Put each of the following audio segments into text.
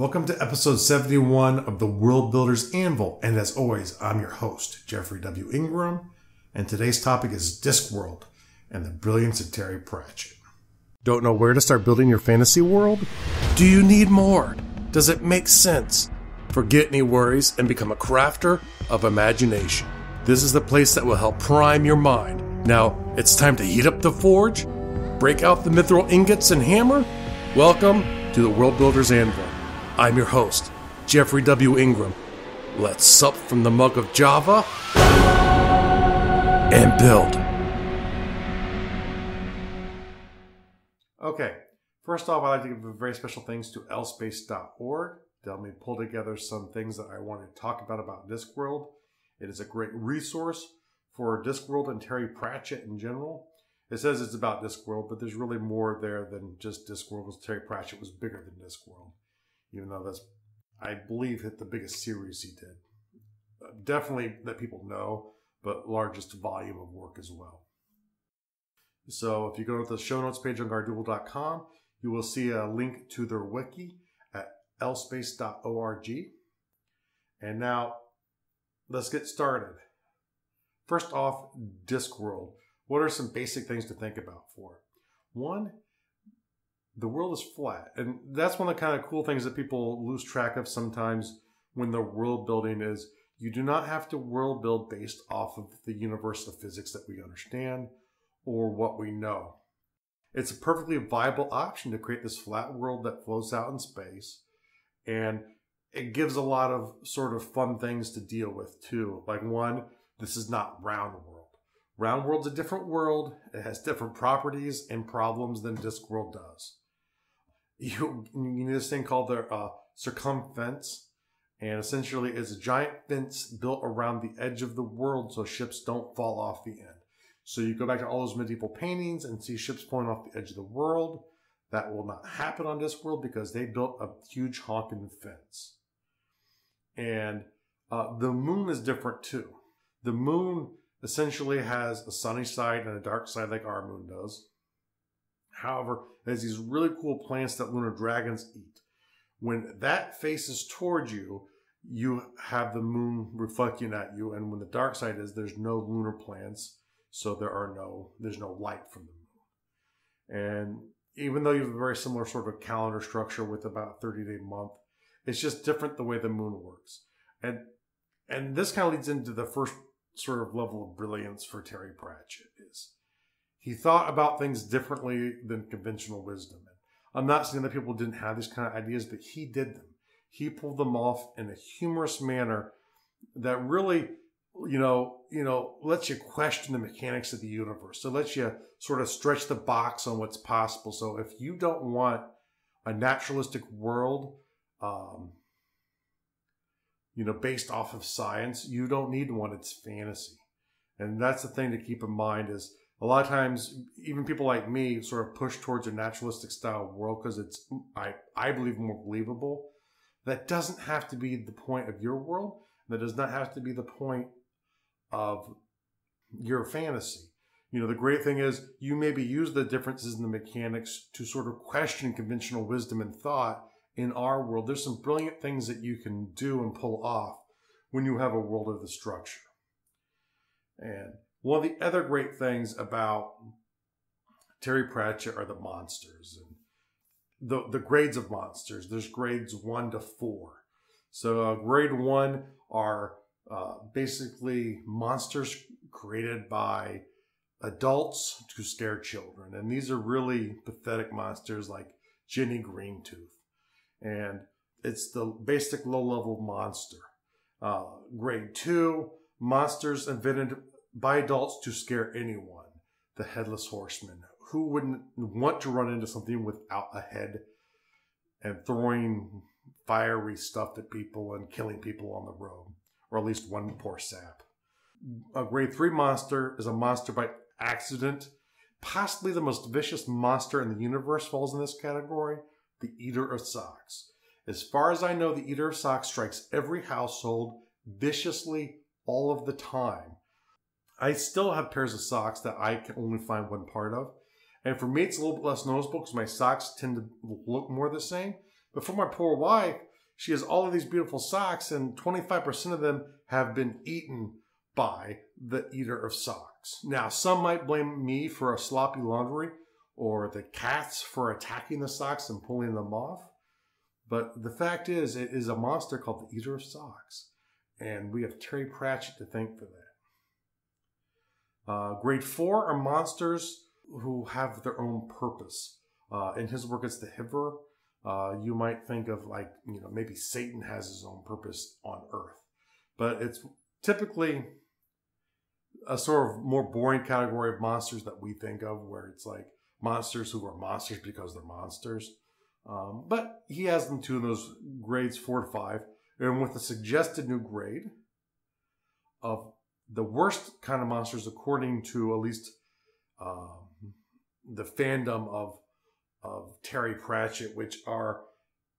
Welcome to episode 71 of the World Builder's Anvil, and as always, I'm your host, Jeffrey W. Ingram, and today's topic is Discworld and the brilliance of Terry Pratchett. Don't know where to start building your fantasy world? Do you need more? Does it make sense? Forget any worries and become a crafter of imagination. This is the place that will help prime your mind. Now, it's time to heat up the forge, break out the mithril ingots and hammer. Welcome to the World Builder's Anvil. I'm your host, Jeffrey W. Ingram. Let's sup from the mug of Java and build. Okay, first off, I'd like to give a very special thanks to LSpace.org. They helped me pull together some things that I want to talk about Discworld. It is a great resource for Discworld and Terry Pratchett in general. It says it's about Discworld, but there's really more there than just Discworld, because Terry Pratchett was bigger than Discworld, even though that's, I believe, hit the biggest series he did. Definitely that people know, but largest volume of work as well. So if you go to the show notes page on Gardul.com, you will see a link to their wiki at LSpace.org. And now, let's get started. First off, Discworld. What are some basic things to think about for it? One, the world is flat. And that's one of the kind of cool things that people lose track of sometimes when they're world building is you do not have to world build based off of the universe of physics that we understand or what we know. It's a perfectly viable option to create this flat world that floats out in space, and it gives a lot of sort of fun things to deal with too. Like one, this is not Roundworld. Roundworld's a different world. It has different properties and problems than Discworld does. You need this thing called the Circumfence, and essentially it's a giant fence built around the edge of the world so ships don't fall off the end. So you go back to all those medieval paintings and see ships pulling off the edge of the world. That will not happen on Discworld because they built a huge honking fence. And the moon is different too. The moon essentially has a sunny side and a dark side like our moon does. However, it has these really cool plants that lunar dragons eat. When that faces toward you, you have the moon reflecting at you. And when the dark side is, there's no lunar plants. So there's no light from the moon. And even though you have a very similar sort of calendar structure with about 30-day month, it's just different the way the moon works. And this kind of leads into the first sort of level of brilliance for Terry Pratchett is he thought about things differently than conventional wisdom. And I'm not saying that people didn't have these kind of ideas, but he did them. He pulled them off in a humorous manner that really, you know, lets you question the mechanics of the universe. So lets you sort of stretch the box on what's possible. So if you don't want a naturalistic world, you know, based off of science, you don't need one. It's fantasy. And that's the thing to keep in mind is a lot of times, even people like me sort of push towards a naturalistic style world because it's, I believe, more believable. That doesn't have to be the point of your world. That does not have to be the point of your fantasy. You know, the great thing is you maybe use the differences in the mechanics to sort of question conventional wisdom and thought in our world. There's some brilliant things that you can do and pull off when you have a world of the structure. And one of the other great things about Terry Pratchett are the monsters and the grades of monsters. There's grades 1 to 4. So grade 1 are basically monsters created by adults to scare children. And these are really pathetic monsters like Jenny Green-Teeth. And it's the basic low-level monster. Grade 2, monsters invented by adults to scare anyone. The Headless Horseman. Who wouldn't want to run into something without a head and throwing fiery stuff at people and killing people on the road, or at least one poor sap. A grade 3 monster is a monster by accident. Possibly the most vicious monster in the universe falls in this category, the Eater of Socks. As far as I know, the Eater of Socks strikes every household viciously all of the time. I still have pairs of socks that I can only find one part of. And for me, it's a little bit less noticeable because my socks tend to look more the same. But for my poor wife, she has all of these beautiful socks, and 25% of them have been eaten by the Eater of Socks. Now, some might blame me for a sloppy laundry or the cats for attacking the socks and pulling them off. But the fact is, it is a monster called the Eater of Socks. And we have Terry Pratchett to thank for that. Grade 4 are monsters who have their own purpose. In his work, it's the Hiver. You might think of, like, you know, maybe Satan has his own purpose on Earth. But it's typically a sort of more boring category of monsters that we think of, where it's like monsters who are monsters because they're monsters. But he has them too in those grades 4 to 5. And with the suggested new grade of the worst kind of monsters, according to at least the fandom of Terry Pratchett, which are,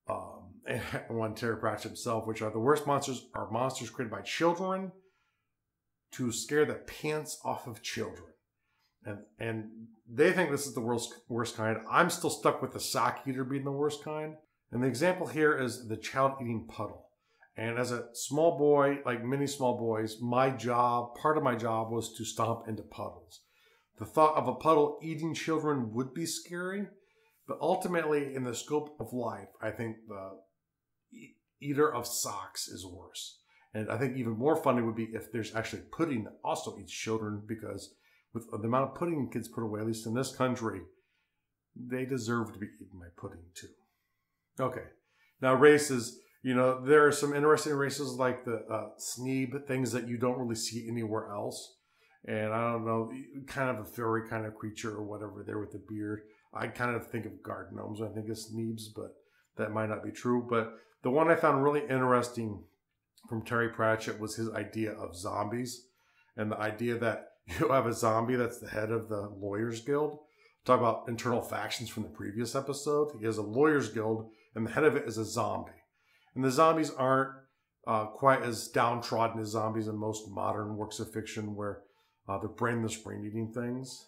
and one Terry Pratchett himself, which are the worst monsters, are monsters created by children to scare the pants off of children. And they think this is the worst kind. I'm still stuck with the sock eater being the worst kind. And the example here is the Child-eating Puddle. And as a small boy, like many small boys, part of my job was to stomp into puddles. The thought of a puddle eating children would be scary, but ultimately in the scope of life, I think the Eater of Socks is worse. And I think even more funny would be if there's actually pudding that also eats children, because with the amount of pudding kids put away, at least in this country, they deserve to be eaten by pudding too. Okay, now races. You know, there are some interesting races like the Sneeb, things that you don't really see anywhere else. And I don't know, kind of a fairy kind of creature or whatever there with the beard. I kind of think of garden gnomes when I think of Sneebs, but that might not be true. But the one I found really interesting from Terry Pratchett was his idea of zombies. And the idea that you have a zombie that's the head of the Lawyers Guild. Talk about internal factions from the previous episode. He has a Lawyers Guild, and the head of it is a zombie. And the zombies aren't quite as downtrodden as zombies in most modern works of fiction, where they're brainless, brain-eating things.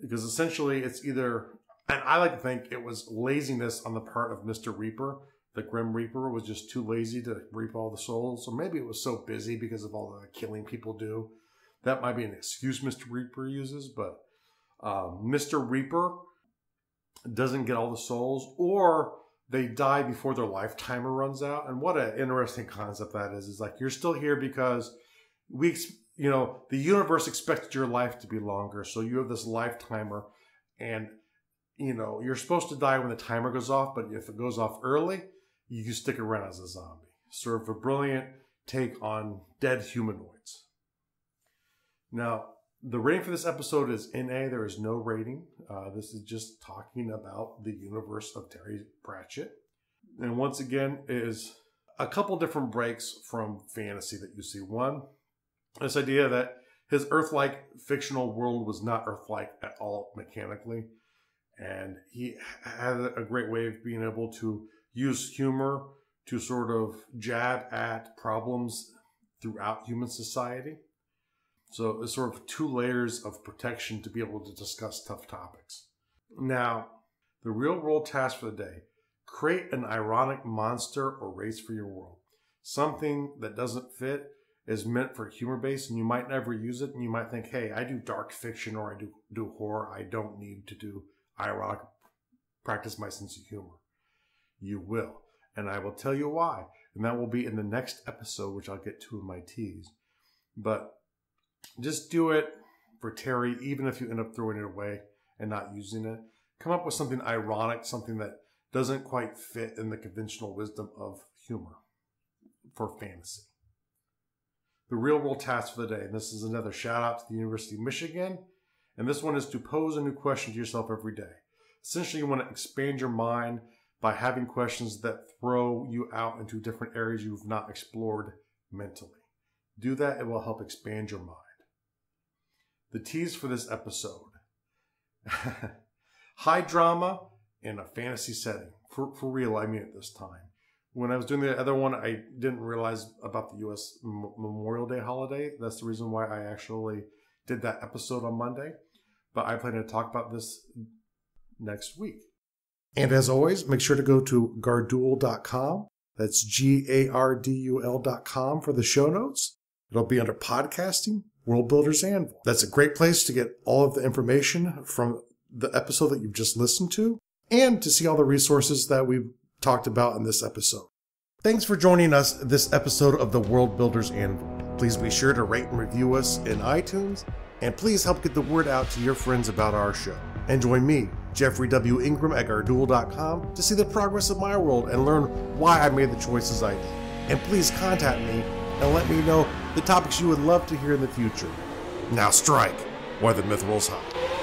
Because essentially it's either, and I like to think it was laziness on the part of Mr. Reaper. The Grim Reaper was just too lazy to reap all the souls. Or maybe it was so busy because of all the killing people do. That might be an excuse Mr. Reaper uses, but Mr. Reaper doesn't get all the souls, or they die before their lifetimer runs out. And what an interesting concept that is. It's like, you're still here because we, you know, the universe expected your life to be longer. So you have this lifetimer, and, you know, you're supposed to die when the timer goes off. But if it goes off early, you stick around as a zombie. Sort of a brilliant take on dead humanoids. Now, the rating for this episode is NA. There is no rating. This is just talking about the universe of Terry Pratchett. And once again, it is a couple different breaks from fantasy that you see. One, this idea that his Earth-like fictional world was not Earth-like at all mechanically. And he had a great way of being able to use humor to sort of jab at problems throughout human society. So it's sort of two layers of protection to be able to discuss tough topics. Now, the real world task for the day. Create an ironic monster or race for your world. Something that doesn't fit is meant for humor base, and you might never use it, and you might think, hey, I do dark fiction or I do horror. I don't need to do ironic, practice my sense of humor. You will, and I will tell you why. And that will be in the next episode, which I'll get to in my tease. But just do it for Terry, even if you end up throwing it away and not using it. Come up with something ironic, something that doesn't quite fit in the conventional wisdom of humor for fantasy. The real world task for the day, and this is another shout out to the University of Michigan. And this one is to pose a new question to yourself every day. Essentially, you want to expand your mind by having questions that throw you out into different areas you've not explored mentally. Do that, it will help expand your mind. The tease for this episode. High drama in a fantasy setting. For real, I mean it this time. When I was doing the other one, I didn't realize about the U.S. Memorial Day holiday. That's the reason why I actually did that episode on Monday. But I plan to talk about this next week. And as always, make sure to go to Gardul.com That's Gardul.com for the show notes. It'll be under Podcasting, World Builders Anvil. That's a great place to get all of the information from the episode that you've just listened to and to see all the resources that we've talked about in this episode. Thanks for joining us this episode of the World Builders Anvil. Please be sure to rate and review us in iTunes, and please help get the word out to your friends about our show. And join me, Jeffrey W. Ingram at Gardul.com, to see the progress of my world and learn why I made the choices I did. And please contact me and let me know the topics you would love to hear in the future. Now strike while the mithril is hot.